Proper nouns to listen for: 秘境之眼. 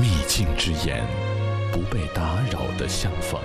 秘境之眼，不被打扰的相逢。